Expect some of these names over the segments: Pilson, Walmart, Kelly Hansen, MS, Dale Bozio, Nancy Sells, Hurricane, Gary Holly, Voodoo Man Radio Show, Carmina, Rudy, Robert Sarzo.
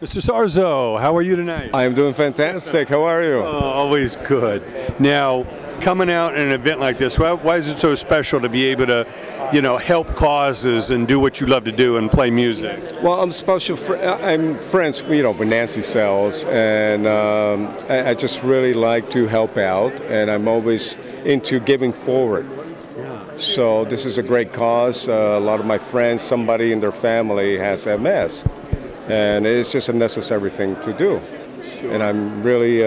Mr. Sarzo, how are you tonight? I am doing fantastic. How are you? Always good. Now, coming out in an event like this, why is it so special to be able to, you know, help causes and do what you love to do and play music? Well, I'm special. I'm friends, you know, with Nancy Sells, and I just really like to help out, and I'm always into giving forward. So this is a great cause. A lot of my friends, somebody in their family has MS, and it's just a necessary thing to do. And I'm really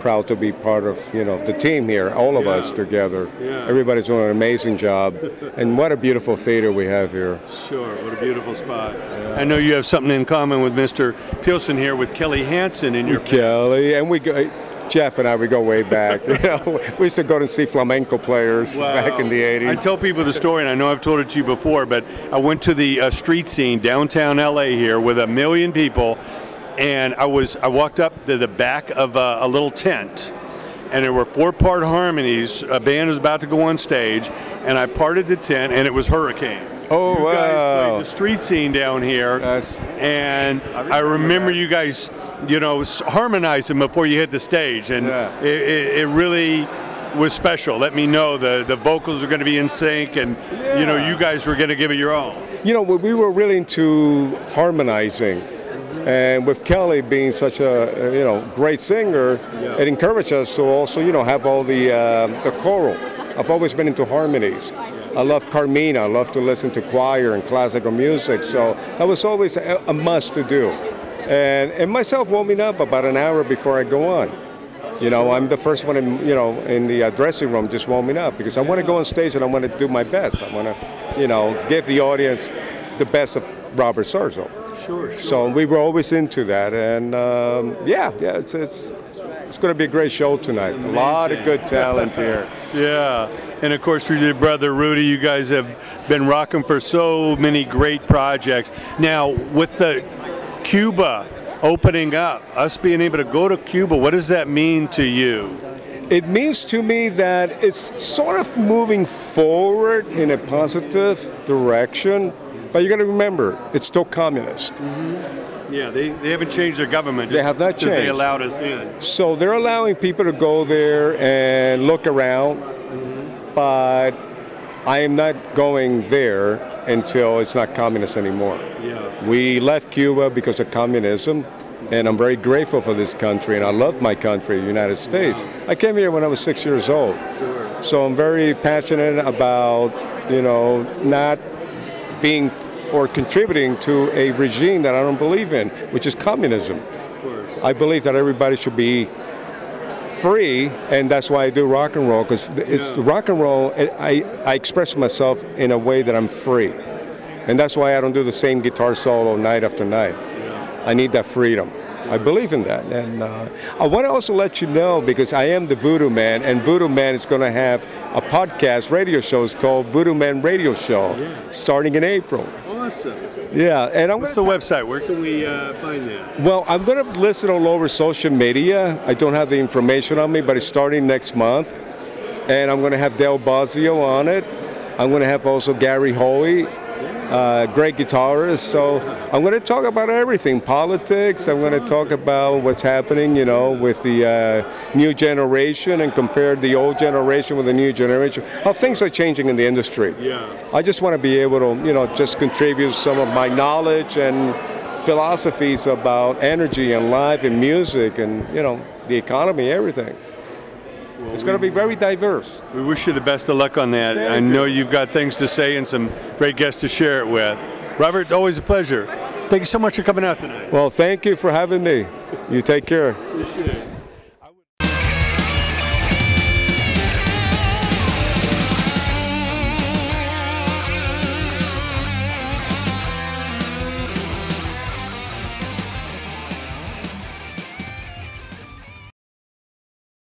proud to be part of, you know, the team here, all of us together. Yeah. Everybody's doing an amazing job, and what a beautiful theater we have here. Sure, what a beautiful spot. Yeah. I know you have something in common with Mr. Pilson here with Kelly Hansen in your Kelly, and we go. Jeff and I, we go way back. You know, we used to go to see flamenco players back in the 80s. I tell people the story, and I know I've told it to you before, but I went to the street scene downtown L.A. here with 1 million people, and I walked up to the back of a little tent, and there were four-part harmonies. A band was about to go on stage, and I parted the tent, and it was Hurricane. Oh, you guys played the street scene down here, and I remember you guys, you know, harmonizing before you hit the stage, and it really was special. Let me know the vocals were going to be in sync, and you know, you guys were going to give it your all. You know, we were really into harmonizing, and with Kelly being such a, you know, great singer, it encouraged us to also, you know, have all the choral. I've always been into harmonies. I love Carmina, I love to listen to choir and classical music, so that was always a must to do. And myself warming up about an hour before I go on. You know, I'm the first one in, you know, in the dressing room just warming up, because I want to go on stage and I want to do my best. I want to, you know, give the audience the best of Robert Sarzo. Sure, sure. So we were always into that, and it's going to be a great show tonight. A lot of good talent here. Yeah, and of course, your brother Rudy, you guys have been rocking for so many great projects. Now, with the Cuba opening up, us being able to go to Cuba, what does that mean to you? It means to me that it's sort of moving forward in a positive direction, but you got to remember, it's still communist. Yeah, they haven't changed their government. They have not changed. They allowed us in. So they're allowing people to go there and look around, but I am not going there until it's not communist anymore. Yeah. We left Cuba because of communism, and I'm very grateful for this country, and I love my country, the United States. Wow. I came here when I was 6 years old, so I'm very passionate about, you know, not being or contributing to a regime that I don't believe in, which is communism. I believe that everybody should be free, and that's why I do rock and roll, because it's rock and roll, I express myself in a way that I'm free. And that's why I don't do the same guitar solo night after night. I need that freedom. I believe in that. And I want to also let you know, because I am the Voodoo Man, and Voodoo Man is going to have a podcast radio show. It's called Voodoo Man Radio Show, starting in April. Awesome. Yeah, and what's the website? Where can we find that? Well, I'm going to list it all over social media. I don't have the information on me, but it's starting next month. And I'm going to have Dale Bozio on it. I'm going to have also Gary Holly, great guitarist. So I'm going to talk about everything, politics. I'm going to talk about what's happening, you know, with the new generation, and compare the old generation with the new generation, how things are changing in the industry. I just want to be able to, you know, just contribute some of my knowledge and philosophies about energy and life and music and, you know, the economy, everything. Well, it's going to be very diverse. We wish you the best of luck on that. I know you've got things to say and some great guests to share it with. Robert, it's always a pleasure. Thank you so much for coming out tonight. Well, thank you for having me. You take care.